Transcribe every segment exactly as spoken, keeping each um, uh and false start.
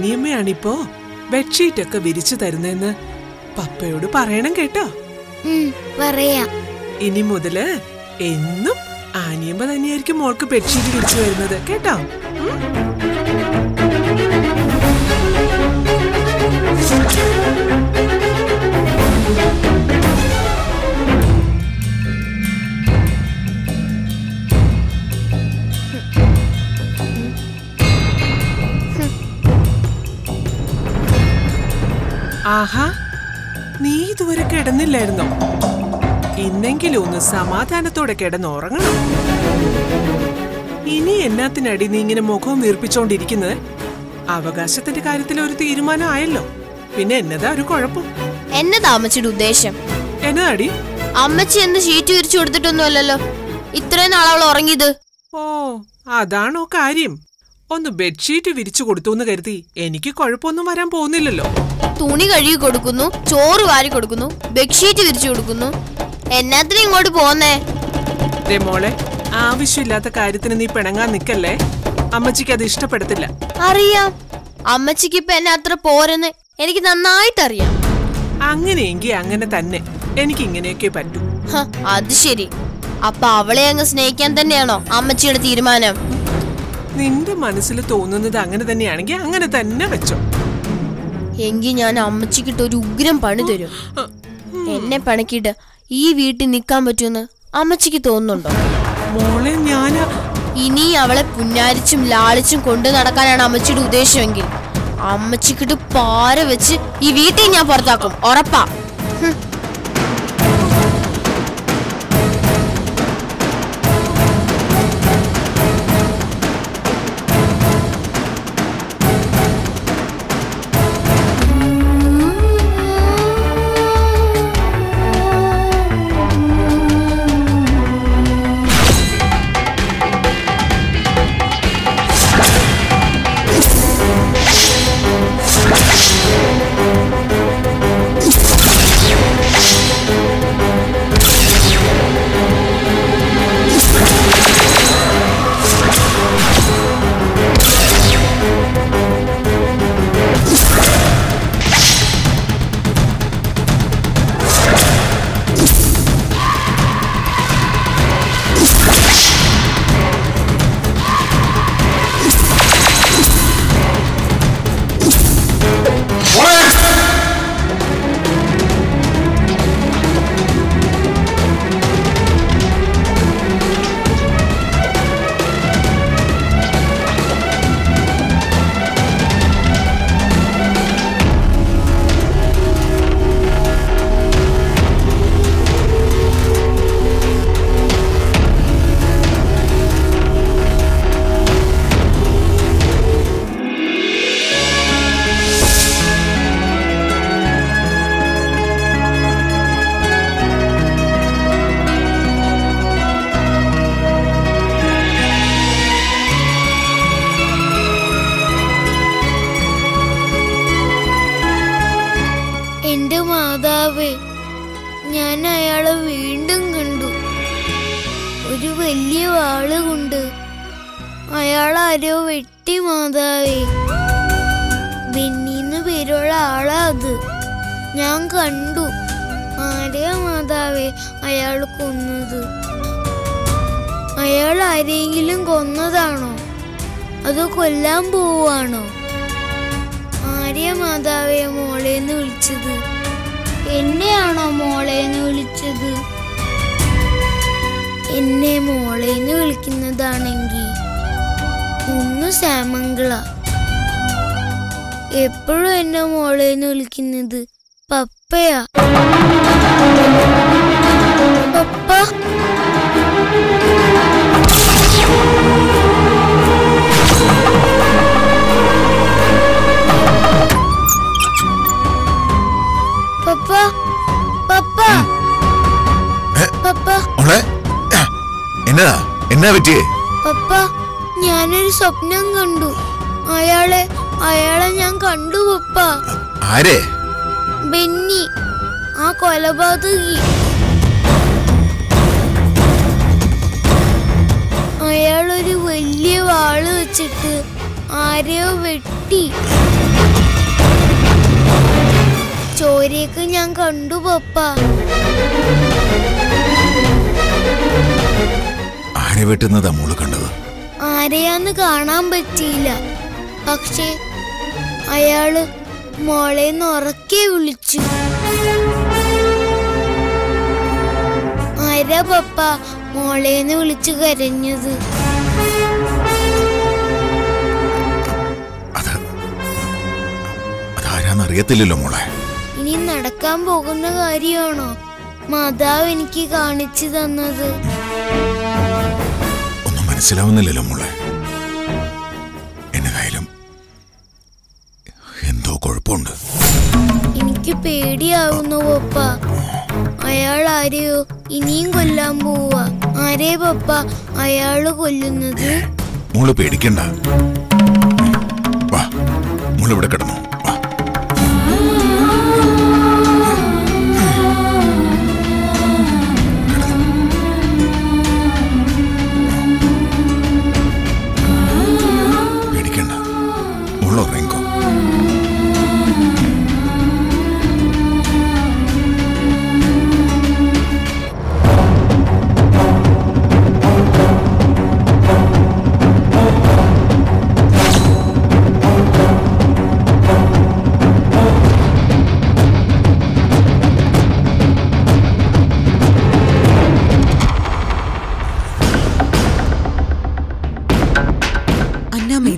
അനിയമ്മയാണിപ്പോ bedsheet ഒക്കെ വിരിച്ചു തരുന്നെന്ന് പപ്പയോട് പറയണം കേട്ടോ. ഇനി മുതല് എന്നും ആനിയമ്മ തന്നെയായിരിക്കും മോൾക്ക് ബെഡ്ഷീറ്റ് വിരിച്ചു വരുന്നത് കേട്ടോ. ആഹാ, നീ ഇതുവരെ കിടന്നില്ലായിരുന്നോ? ഇന്നെങ്കിലും ഒന്ന് സമാധാനത്തോടെ കിടന്നുറങ്ങണം. ഇനി എന്നാത്തിനടി നീ ഇങ്ങനെ മുഖം വീർപ്പിച്ചോണ്ടിരിക്കുന്നത്? അവകാശത്തിന്റെ കാര്യത്തിൽ ഒരു തീരുമാനം ആയല്ലോ, പിന്നെ എന്നതാ ഒരു കുഴപ്പം? എന്നതാ അമ്മച്ചിയുടെ ഉദ്ദേശം? എന്നതാടി അമ്മച്ചി എന്ന് ഷീറ്റ് വിരിച്ചു കൊടുത്തിട്ടൊന്നുമല്ലോ ഇത്രയും നാളവൾ ഉറങ്ങിയത്. ഓ, അതാണോ കാര്യം? ഒന്ന് ബെഡ്ഷീറ്റ് വിരിച്ചു കൊടുത്തു എന്ന് കരുതി എനിക്ക് കുഴപ്പമൊന്നും വരാൻ പോകുന്നില്ലല്ലോ. തുണി കഴുകി കൊടുക്കുന്നു, ചോറ് വാരി കൊടുക്കുന്നു, ബെഡ്ഷീറ്റ് വിരിച്ചു കൊടുക്കുന്നു, എന്നാത്തിനും ഇങ്ങോട്ട് പോന്നേ. മോളെ, ആവശ്യമില്ലാത്ത കാര്യത്തിന് നീ പിണങ്ങാൻ നിക്കല്ലേ, അമ്മച്ചിക്ക് അത് ഇഷ്ടപ്പെടത്തില്ല. അറിയാം അമ്മച്ചിക്ക് ഇപ്പൊ എന്നെ അത്ര പോരെന്ന് എനിക്ക് നന്നായിട്ട് അറിയാം. അങ്ങനെയെങ്കിൽ അങ്ങനെ തന്നെ, എനിക്ക് ഇങ്ങനെയൊക്കെ പറ്റൂ. അത് ശരി, അപ്പൊ അവളെ അങ്ങ് സ്നേഹിക്കാൻ തന്നെയാണോ അമ്മച്ചിയുടെ തീരുമാനം? നിന്റെ മനസ്സിൽ തോന്നുന്നത് അങ്ങനെ തന്നെയാണെങ്കിൽ അങ്ങനെ തന്നെ വെച്ചോ. എങ്കിൽ ഞാൻ അമ്മച്ചിക്കിട്ട് ഒരു ഉഗ്രം പണി തരും. എന്നെ പണിക്കിട്ട് ഈ വീട്ടിൽ നിക്കാൻ പറ്റുമെന്ന് അമ്മച്ചിക്ക് തോന്നുന്നുണ്ടോ മോളെ? ഞാൻ ഇനി അവളെ പുന്നാരിച്ചും ലാളിച്ചും കൊണ്ടു നടക്കാനാണ് അമ്മച്ചിയുടെ ഉദ്ദേശമെങ്കിൽ അമ്മച്ചിക്കിട്ട് പാര വെച്ച് ഈ വീട്ടിൽ ഞാൻ പുറത്താക്കും, ഉറപ്പാ. എപ്പോഴും എന്നെ മോളേന്ന് വിളിക്കുന്നത് പപ്പയാ. പപ്പ, പപ്പ, പപ്പ, പപ്പ. എന്നാ എന്നാ പറ്റിയേ? പപ്പ, ഞാനൊരു സ്വപ്നം കണ്ടു. അയാളെ അയാളെ ഞാൻ കണ്ടു പപ്പ. ആരെ? ബെന്നി, ആ കൊലപാതകി. അയാളൊരു വലിയ വാള് വെച്ചിട്ട് आटी चोर या कंडु पापा आरे वेट्टुन्नता मोळ് കണ്ടത് ആരെയാന്ന് കാണാൻ പറ്റിയില്ല പക്ഷേ അയാള് മോളേന്ന് ഉറക്കെ വിളിച്ചു ആരാ പപ്പ മോളേന്ന് വിളിച്ചു കരഞ്ഞത് അതാ അതാരാന്ന് അറിയത്തില്ലല്ലോ മോളെ ഇനി നടക്കാൻ പോകുന്ന കാര്യമാണോ മാതാവ് എനിക്ക് കാണിച്ചു തന്നത് മനസ്സിലാവുന്നില്ലല്ലോ മോളെ എന്നായാലും എന്തോ കുഴപ്പമുണ്ട് എനിക്ക് പേടിയാവുന്നു പപ്പ അയാൾ ആരെയോ ഇനിയും കൊല്ലാൻ പോവാ ആരെ പപ്പ അയാള് കൊല്ലുന്നത് മോള് പേടിക്കണ്ട വാ മോള് ഇവിടെ കിടന്നോ വാ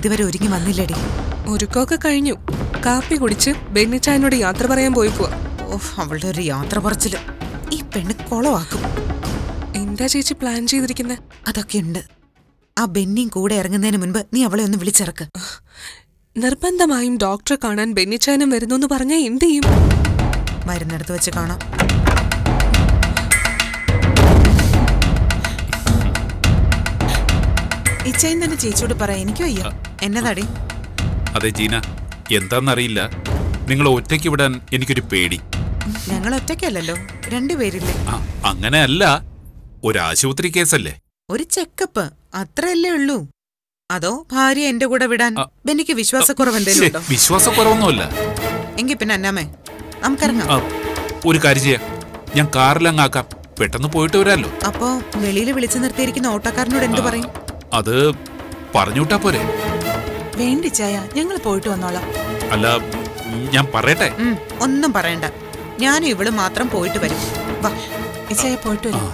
ഇതുവരെ ഒരുങ്ങി വന്നില്ലടി ഒരുക്കൊക്കെ കഴിഞ്ഞു കാപ്പി കുടിച്ച് ബെന്നിച്ചായനോട് യാത്ര പറയാൻ പോയിക്കുക ഓഹ് അവളുടെ ഒരു യാത്ര പറച്ചില് ഈ പെണ്ണ് കൊളവാക്കും എന്താ ചേച്ചി പ്ലാൻ ചെയ്തിരിക്കുന്നത് അതൊക്കെയുണ്ട് ആ ബെന്നിയും കൂടെ ഇറങ്ങുന്നതിന് മുൻപ് നീ അവളെ ഒന്ന് വിളിച്ചിറക്ക് നിർബന്ധമായും ഡോക്ടറെ കാണാൻ ബെന്നിച്ചായനും വരുന്നു എന്ന് പറഞ്ഞാൽ എന്ത് ചെയ്യും മരുന്നെടുത്ത് വെച്ച് കാണാം ഇച്ചയും തന്നെ ചേച്ചിയോട് പറയാം എനിക്കും അയ്യോ എന്നതാടി അതെ ജീന എന്താന്നറിയില്ല നിങ്ങൾ ഒറ്റയ്ക്ക് വിടാൻ എനിക്കൊരു പേടി ഞങ്ങൾ ഒറ്റയ്ക്കല്ലല്ലോ രണ്ടുപേരില്ലേ അങ്ങനെയല്ല ഒരാശുപത്രി കേസല്ലേ ഒരു ചെക്കപ്പ് അത്രയല്ലേ ഉള്ളൂ അതോ ഭാര്യ എന്റെ കൂടെ വിടാൻ എനിക്ക് വിശ്വാസക്കുറവെന്തെങ്കിലും വിശ്വാസക്കുറവൊന്നുമല്ല എങ്കിൽ പിന്നെ അന്നാമേ നമുക്കറിയാം ഒരു കാര്യം ചെയ്യാം ഞാൻ കാറിലങ്ങാക്കാം പെട്ടെന്ന് പോയിട്ട് വരാമല്ലോ അപ്പോ വെളിയിൽ വിളിച്ചു നിർത്തിയിരിക്കുന്ന ഓട്ടോക്കാരനോട് എന്ത് പറയും അത് പറഞ്ഞുവിട്ടാ പോരെ വേണ്ടി ചായ ഞങ്ങൾ പോയിട്ട് വന്നോളാം അല്ല ഞാൻ പറയട്ടെ ഒന്നും പറയണ്ട ഞാനും ഇവള് മാത്രം പോയിട്ട് വരും വാ ചായ പോയിട്ട് വരും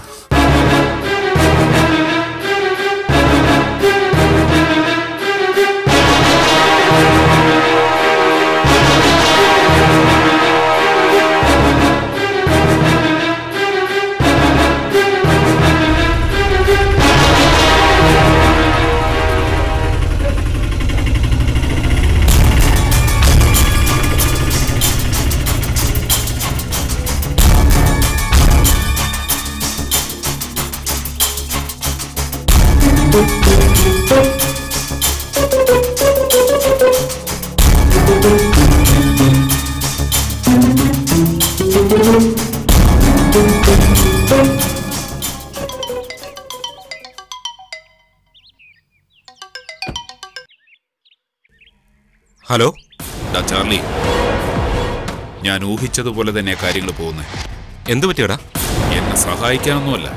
ഹലോ ഡാ ചാർലി ഞാൻ ഊഹിച്ചതുപോലെ തന്നെ കാര്യങ്ങൾ പോകുന്നത് എന്ത് പറ്റിയടാ എന്നെ സഹായിക്കാനൊന്നുമല്ല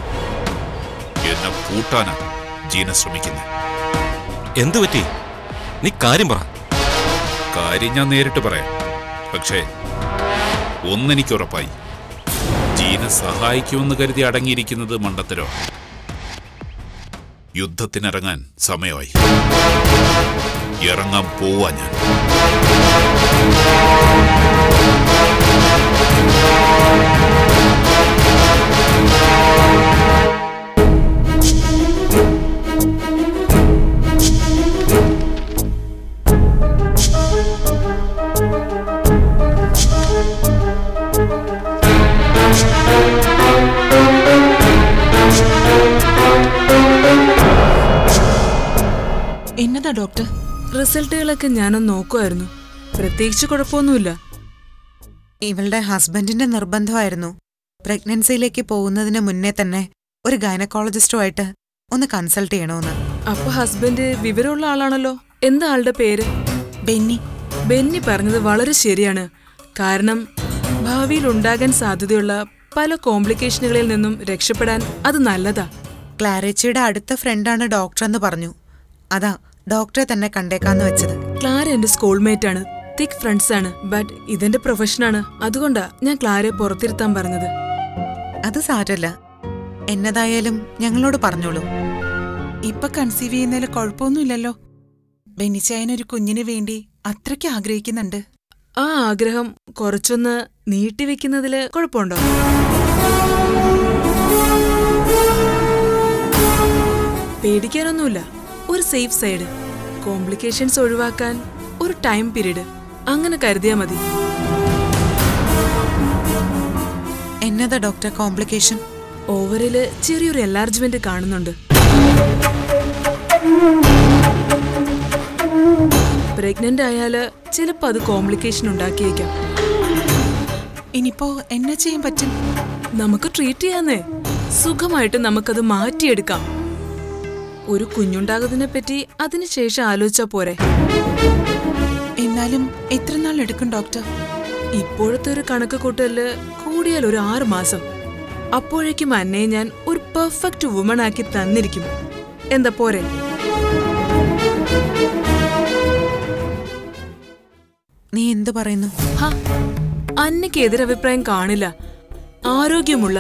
എന്നെ കൂട്ടാനാ ജീന ശ്രമിക്കുന്നത് എന്ത് പറ്റി നീ കാര്യം പറ കാര്യം ഞാൻ നേരിട്ട് പറയാം പക്ഷേ ഒന്നെനിക്ക് ഉറപ്പായി ജീന സഹായിക്കുമെന്ന് കരുതി അടങ്ങിയിരിക്കുന്നത് മണ്ടത്തരോ യുദ്ധത്തിനിറങ്ങാൻ സമയമായി ഇറങ്ങാൻ പോവാ ഞാൻ എന്നതാ ഡോക്ടർ റിസൾട്ടുകളൊക്കെ ഞാനൊന്ന് നോക്കുമായിരുന്നു പ്രത്യേകിച്ച് കുഴപ്പമൊന്നുമില്ല ഇവളുടെ ഹസ്ബൻഡിന്റെ നിർബന്ധമായിരുന്നു പ്രഗ്നൻസിയിലേക്ക് പോകുന്നതിന് മുന്നേ തന്നെ ഒരു ഗൈനക്കോളജിസ്റ്റുമായിട്ട് ഒന്ന് കൺസൾട്ട് ചെയ്യണമെന്ന് അപ്പൊ ഹസ്ബൻഡ് വിവരമുള്ള ആളാണല്ലോ എന്താ ആളുടെ പേര്? ബെന്നി. ബെന്നി പറഞ്ഞു വളരെ ശരിയാണ്. കാരണം ഭാവിയിൽ ഉണ്ടാകാൻ സാധ്യതയുള്ള പല കോംപ്ലിക്കേഷനുകളിൽ നിന്നും രക്ഷപ്പെടാൻ അത് നല്ലതാ. ക്ലാരച്ചയുടെ അടുത്ത ഫ്രണ്ടാണ് ഡോക്ടർ എന്ന് പറഞ്ഞു. അതാ ഡോക്ടറെ തന്നെ കണ്ടേക്കാന്ന് വെച്ചത്. ക്ലാര എന്റെ സ്കൂൾമേറ്റ് ആണ്, തിക് ഫ്രണ്ട്സ് ആണ്. ബട്ട് ഇതെന്റെ പ്രൊഫഷനാണ്, അതുകൊണ്ടാ ഞാൻ ക്ലാരയെ പുറത്തിരുത്താൻ പറഞ്ഞത്. അത് സാരല്ല, എന്നതായാലും ഞങ്ങളോട് പറഞ്ഞോളൂ. ഇപ്പൊ കൺസീവ് ചെയ്യുന്നതിൽ കുഴപ്പമൊന്നുമില്ലല്ലോ. ബെന്നിച്ചായനൊരു കുഞ്ഞിന് വേണ്ടി അത്രയ്ക്ക് ആഗ്രഹിക്കുന്നുണ്ട്. ആ ആഗ്രഹം കുറച്ചൊന്ന് നീട്ടിവെക്കുന്നതില് കുഴപ്പമുണ്ടോ? പേടിക്കാനൊന്നുമില്ല. ഒരു സേഫ് സൈഡ്, കോംപ്ലിക്കേഷൻസ് ഒഴിവാക്കാൻ ഒരു ടൈം പീരീഡ്, അങ്ങനെ കരുതിയാ മതി. എന്നതാ ഡോക്ടർ കോംപ്ലിക്കേഷൻ? ഓവറില് ചെറിയൊരു എൻലാർജ്മെന്റ് കാണുന്നുണ്ട്. പ്രഗ്നന്റ് ആയാല് ചിലപ്പോൾ അത് കോംപ്ലിക്കേഷൻ ഉണ്ടാക്കിയേക്കാം. ഇനിയിപ്പോ എന്നാ ചെയ്യാൻ പറ്റും? നമുക്ക് ട്രീറ്റ് ചെയ്യാന്നേ, സുഖമായിട്ട് നമുക്കത് മാറ്റിയെടുക്കാം. ഒരു കുഞ്ഞുണ്ടാകുന്നതിനെ പറ്റി അതിനുശേഷം ആലോചിച്ചാ പോരെ. എന്നാലും എത്ര നാൾ എടുക്കും ഡോക്ടർ? ഇപ്പോഴത്തെ ഒരു കണക്ക് കൂട്ടല് കൂടിയാൽ ഒരു ആറു മാസം. അപ്പോഴേക്കും അന്നയെ ഞാൻ ഒരു പെർഫെക്റ്റ് വുമൺ ആക്കി തന്നിരിക്കും. എന്താ പോരെ? നീ എന്ത് പറയുന്നു? അന്നയ്ക്ക് എതിരഭിപ്രായം കാണില്ല. ആരോഗ്യമുള്ള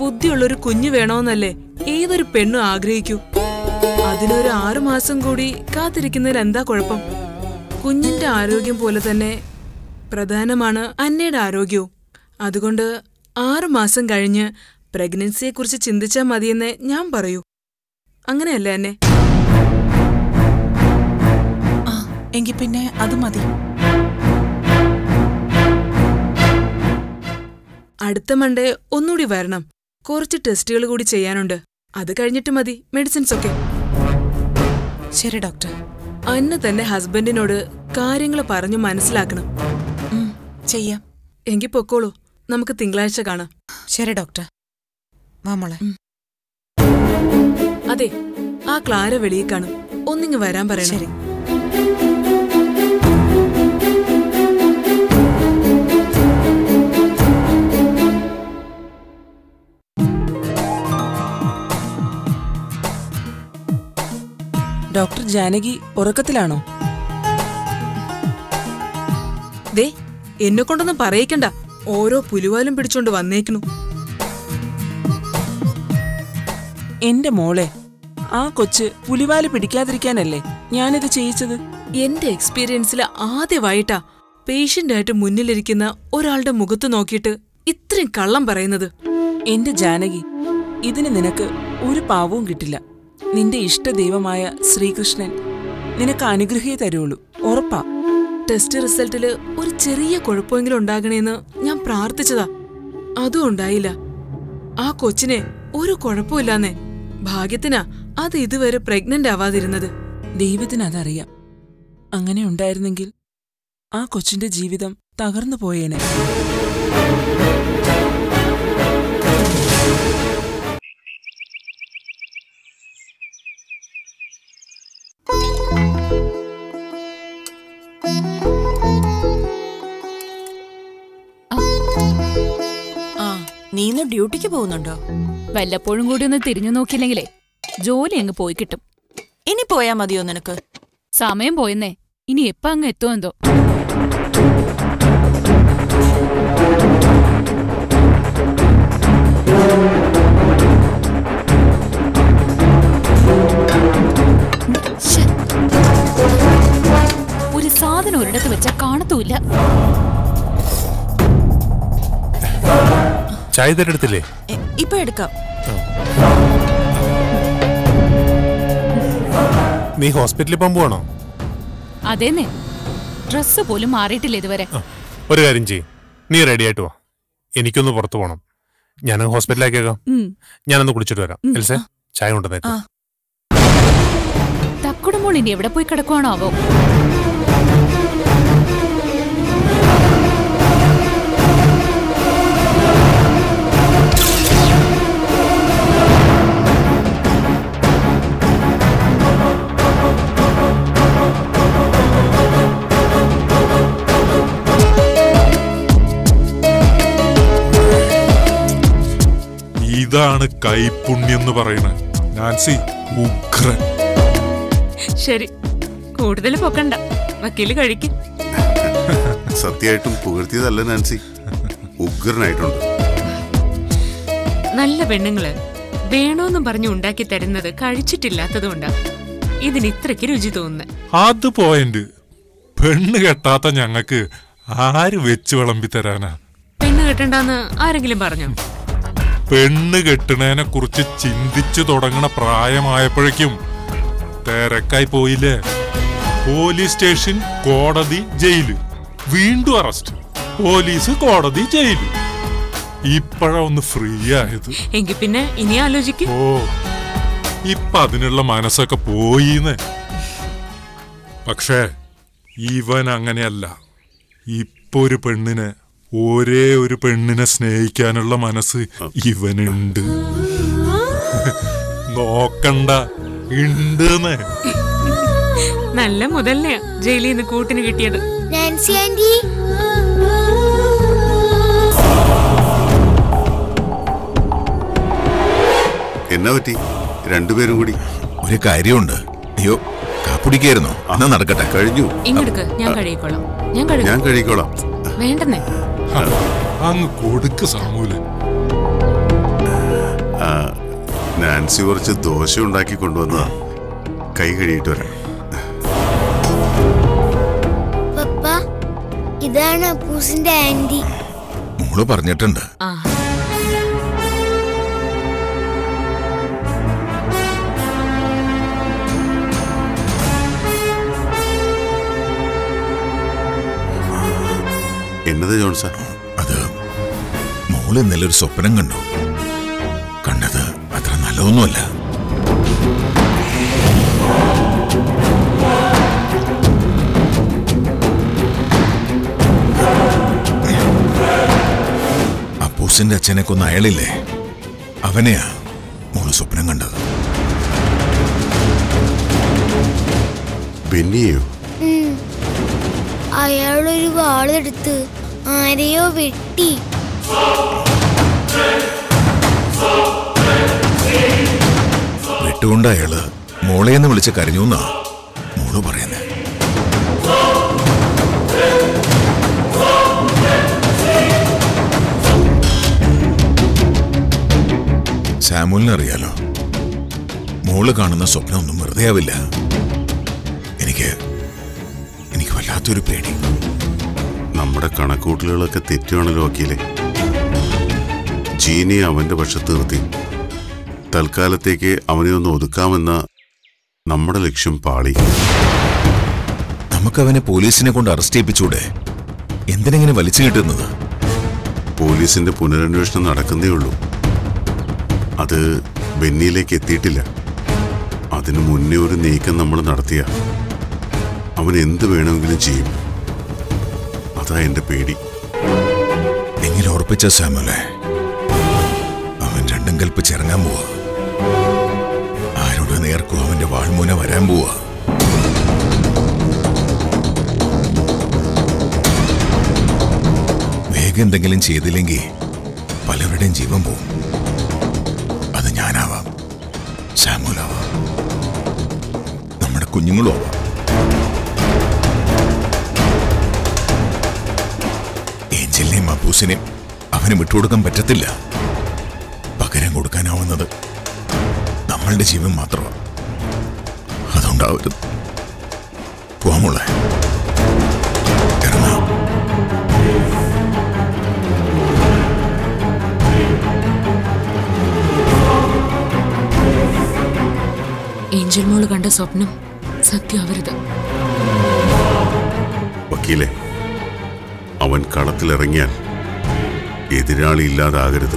ബുദ്ധിയുള്ളൊരു കുഞ്ഞു വേണമെന്നല്ലേ ഏതൊരു പെണ്ണും ആഗ്രഹിക്കൂ. അതിനൊരു ആറു മാസം കൂടി കാത്തിരിക്കുന്നതിൽ എന്താ കുഴപ്പം? കുഞ്ഞിന്റെ ആരോഗ്യം പോലെ തന്നെ പ്രധാനമാണ് അന്നയുടെ ആരോഗ്യവും. അതുകൊണ്ട് ആറു മാസം കഴിഞ്ഞ് പ്രഗ്നൻസിയെ കുറിച്ച് ചിന്തിച്ചാൽ മതിയെന്നേ ഞാൻ പറയൂ. അങ്ങനെയല്ലേ അന്നെ? ആ എങ്കിൽ പിന്നെ അത് മതി. അടുത്ത മൺഡേ ഒന്നുകൂടി വരണം. കുറച്ച് ടെസ്റ്റുകൾ കൂടി ചെയ്യാനുണ്ട്. അത് കഴിഞ്ഞിട്ട് മതി മെഡിസിൻസ് ഒക്കെ. ശരി ഡോക്ടർ. അന്ന് തന്നെ ഹസ്ബൻഡിനോട് കാര്യങ്ങൾ പറഞ്ഞു മനസ്സിലാക്കണം. ചെയ്യാം. എങ്കിൽ പൊക്കോളൂ, നമുക്ക് തിങ്കളാഴ്ച കാണാം. ശരി ഡോക്ടർ. മാമോളെ. അതെ, ആ ക്ലാര വെളിയിൽ കാണും, ഒന്നിങ്ങ് വരാൻ പറയണം. ശരി. ഡോക്ടർ ജാനകി ഉറക്കത്തിലാണോ? ദേ, എന്നെ കൊണ്ടൊന്നും പറയിക്കണ്ട, ഓരോ പുലിവാലും പിടിച്ചോണ്ട് വന്നേക്കുന്നു. എന്റെ മോളെ, ആ കൊച്ച് പുലിവാല് പിടിക്കാതിരിക്കാനല്ലേ ഞാനിത് ചെയ്യിച്ചത്. എന്റെ എക്സ്പീരിയൻസിൽ ആദ്യമായിട്ടാ പേഷ്യന്റായിട്ട് മുന്നിലിരിക്കുന്ന ഒരാളുടെ മുഖത്ത് നോക്കിയിട്ട് ഇത്രയും കള്ളം പറയുന്നത്. എന്റെ ജാനകി, ഇതിന് നിനക്ക് ഒരു പാവവും കിട്ടില്ല. നിന്റെ ഇഷ്ടദൈവമായ ശ്രീകൃഷ്ണൻ നിനക്ക് അനുഗ്രഹിയെ തരുള്ളൂ, ഉറപ്പാ. ടെസ്റ്റ് റിസൾട്ടില് ഒരു ചെറിയ കുഴപ്പമെങ്കിലും ഉണ്ടാകണേന്ന് ഞാൻ പ്രാർത്ഥിച്ചതാ, അതും ഉണ്ടായില്ല. ആ കൊച്ചിനെ ഒരു കുഴപ്പമില്ലാന്നേ. ഭാഗ്യത്തിനാ അത് ഇതുവരെ പ്രഗ്നന്റ് ആവാതിരുന്നത്. ദൈവത്തിനതറിയാം, അങ്ങനെ ഉണ്ടായിരുന്നെങ്കിൽ ആ കൊച്ചിന്റെ ജീവിതം തകർന്നു പോയേനെ. നീ ഇന്ന് ഡ്യൂട്ടിക്ക് പോകുന്നുണ്ടോ? വല്ലപ്പോഴും കൂടി ഒന്ന് തിരിഞ്ഞു നോക്കിയില്ലെങ്കിലേ ജോലി അങ്ങ് പോയി കിട്ടും. ഇനി പോയാ മതിയോ നിനക്ക്? സമയം പോയെന്നേ, ഇനി എപ്പ അങ്ങ് എത്തുമെന്തോ. ഒരു സാധനം ഒരിടത്ത് വെച്ചാൽ കാണത്തുമില്ല. ചായ തരത്തില്ലേ? ഇപ്പൊ എടുക്കാം. നീ ഹോസ്പിറ്റലിൽ പോകുവാണോ? അതേന്നെ, ഡ്രസ് പോലും മാറിയിട്ടില്ല ഇതുവരെ. ഒരു കാര്യം ചെയ്യും, നീ റെഡി ആയിട്ട് വാ, എനിക്കൊന്ന് പുറത്തു പോകണം. ഞാനങ്ങ് ഹോസ്പിറ്റലിലേക്കാക്കാം. ഞാനൊന്ന് കുടിച്ചിട്ട് വരാം. എൽസേ, ചായ കൊണ്ടുവന്നേക്കാം. തക്കുടമോൾ ഇനി എവിടെ പോയി കിടക്കുവാണോ ആവോ. ഇതാണ് കൈപുണ്യം എന്ന് പറയുന്നത്. നാൻസി ഉഗ്രൻ. ശരി, കൂടുതൽ പോക്കണ്ട, വക്കീല് കഴിക്ക്. സത്യമായിട്ടും പുകഴ്ത്തിയതല്ല നാൻസി, ഉഗ്രനായിട്ടുണ്ട്. നല്ല പെണ്ണുങ്ങള് വേണോന്നും പറഞ്ഞു ഉണ്ടാക്കി തരുന്നത് കഴിച്ചിട്ടില്ലാത്തത് കൊണ്ടാണ് ഇതിന് ഇത്രയ്ക്ക് രുചി തോന്നുന്നത്. അത് പോയിന്റ്. പെണ്ണ് കെട്ടാത്ത ഞങ്ങൾക്ക് ആര് വെച്ച് വിളമ്പി തരാനാ? പെണ്ണ് കെട്ടണ്ടെന്ന് ആരെങ്കിലും പറഞ്ഞോ? പെണ്ണ് കെട്ടണേനെ കുറിച്ച് ചിന്തിച്ചു തുടങ്ങണ പ്രായമായപ്പോഴേക്കും തിരക്കായി പോയില്ലേ? പോലീസ് സ്റ്റേഷൻ, കോടതി, ജയില്, വീണ്ടും അറസ്റ്റ്, പോലീസ്, കോടതി, ജയില്. ഇപ്പോഴൊന്ന് ഫ്രീ ആയത് എങ്കിൽ പിന്നെ ഇനി ആലോചിക്കും. ഓ, ഇപ്പൊ അതിനുള്ള മനസ്സൊക്കെ പോയിന്ന്. പക്ഷേ ഇവൻ അങ്ങനെയല്ല. ഇപ്പൊ ഒരു പെണ്ണിനെ, ഒരേ ഒരു പെണ്ണിനെ സ്നേഹിക്കാനുള്ള മനസ്സ് ഇവനുണ്ട്. നോക്കണ്ട, ഉണ്ട്. നല്ല മുതലിനെയാ ജയിലിൽ നിന്ന് കൂട്ടിന് കിട്ടിയത്. നാൻസി ആന്റി, എന്നാ പറ്റി രണ്ടുപേരും കൂടി? ഒരു കാര്യമുണ്ട്. അയ്യോ, കാപ്പുടിക്കായിരുന്നു. എന്നാ നടക്കട്ടെ, കഴിഞ്ഞു. ഇങ്ങോട്ട്, ഞാൻ കഴിക്കോളാം, ഞാൻ കഴിക്കോളാം. വേണ്ടേ, അങ്ങ് കൊടുക്ക് സാമൂല. നാൻസി കുറച്ച് ദോശ ഉണ്ടാക്കി കൊണ്ടുവന്നതാ, കൈ കഴിയിട്ട് വരാം. ഇതാണ് അപ്പൂസിന്റെ ആന്റി. മോള് പറഞ്ഞിട്ടുണ്ട്. എന്നതാ ജോൺസ? അത് മോള് ഇന്നലെ ഒരു സ്വപ്നം കണ്ടു. കണ്ടത് അത്ര നല്ലതൊന്നുമല്ല. അപ്പൂസിന്റെ അച്ഛനെ കൊന്ന അയാളില്ലേ, അവനെയാ മോള് സ്വപ്നം കണ്ടത്. ബെന്നിയോ? അയാളൊരു വാളെടുത്ത് ആരെയോ വെട്ടി. വെട്ടുകൊണ്ട് അയാള് മോളേന്ന് വിളിച്ച് കരഞ്ഞൂന്നാ മോള് പറയുന്നേ. സാമുലിനറിയാലോ, മോള് കാണുന്ന സ്വപ്നം ഒന്നും വെറുതെ ആവില്ല. എനിക്ക് എനിക്ക് വല്ലാത്തൊരു പേടി. നമ്മുടെ കണക്കൂട്ടലുകളൊക്കെ തെറ്റുവാണല്ലോ വക്കീലെ. ജീനി അവന്റെ പക്ഷത്ത് നിർത്തി. തൽക്കാലത്തേക്ക് അവനെ ഒന്ന് ഒതുക്കാമെന്ന നമ്മുടെ ലക്ഷ്യം പാളി. നമുക്കവനെ പോലീസിനെ കൊണ്ട് അറസ്റ്റ് ചെയ്യിപ്പിച്ചൂടെ? എന്തിനെങ്ങനെ വലിച്ചു കിട്ടുന്നത്? പോലീസിന്റെ പുനരന്വേഷണം നടക്കുന്നേ ഉള്ളൂ. അത് ബെന്നിയിലേക്ക് എത്തിയിട്ടില്ല. അതിനു മുന്നേ ഒരു നീക്കം നമ്മൾ നടത്തിയ അവൻ എന്ത് വേണമെങ്കിലും ചെയ്യും. അതാ എന്റെ പേടി. എങ്ങനെ ഉറപ്പിച്ച സാമുലെ അവൻ രണ്ടും കൽപ്പിച്ചിറങ്ങാൻ പോവാ? ആരുടെ നേർക്കും അവന്റെ വാൾമൂന വരാൻ പോവാ? വേഗം എന്തെങ്കിലും ചെയ്തില്ലെങ്കിൽ പലരുടെയും ജീവൻ പോവും. അത് ഞാനാവാം, സാമുലാവാം, നമ്മുടെ കുഞ്ഞുങ്ങളും ആവാം. ഏഞ്ചലിനെയും അപ്പൂസിനെയും അവന് വിട്ടുകൊടുക്കാൻ പറ്റത്തില്ല. പകരം കൊടുക്കാനാവുന്നത് നമ്മളുടെ ജീവൻ മാത്രമാണ്. അതുകൊണ്ടാവരുത്. പോവാമുള്ള ഏഞ്ചൽ മോള് കണ്ട സ്വപ്നം സത്യമാവരുത് വക്കീലെ. അവൻ കളത്തിലിറങ്ങിയാൽ എതിരാളി ഇല്ലാതാകരുത്.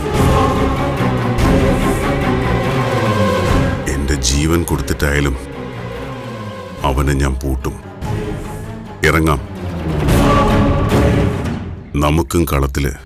എന്റെ ജീവൻ കൊടുത്തിട്ടായാലും അവനെ ഞാൻ പൂട്ടും. ഇറങ്ങാം, നമുക്കും കളത്തില്